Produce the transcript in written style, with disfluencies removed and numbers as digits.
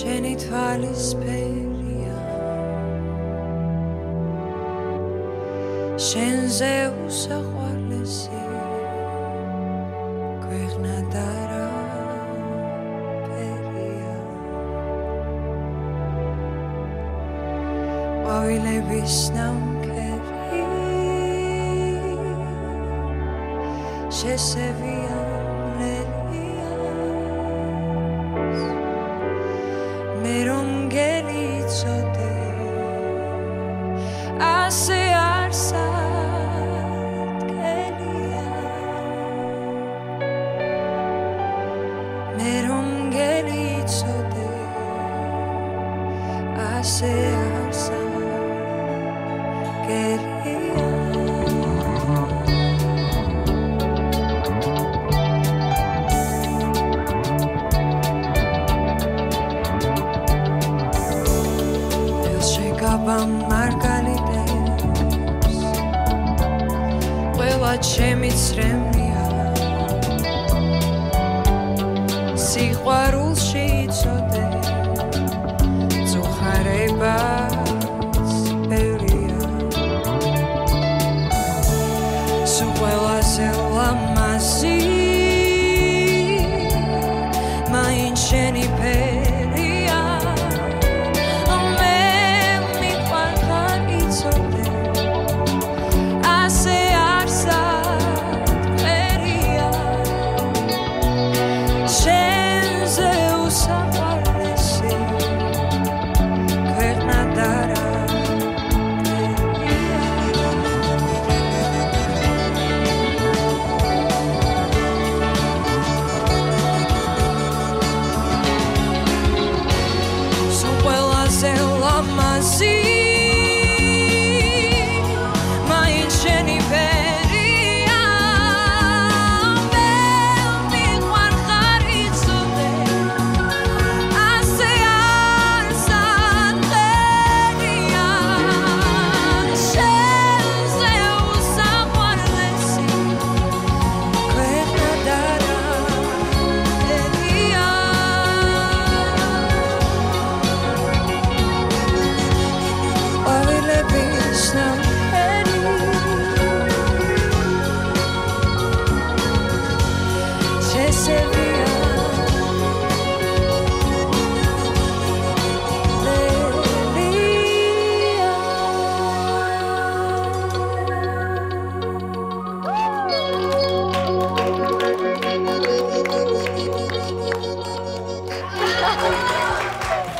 Genitali speria, Shenzeus agualesi, Quernadara peria, Wawile visnam kevi, Shesevian lelias. Well, I said, well, my sea.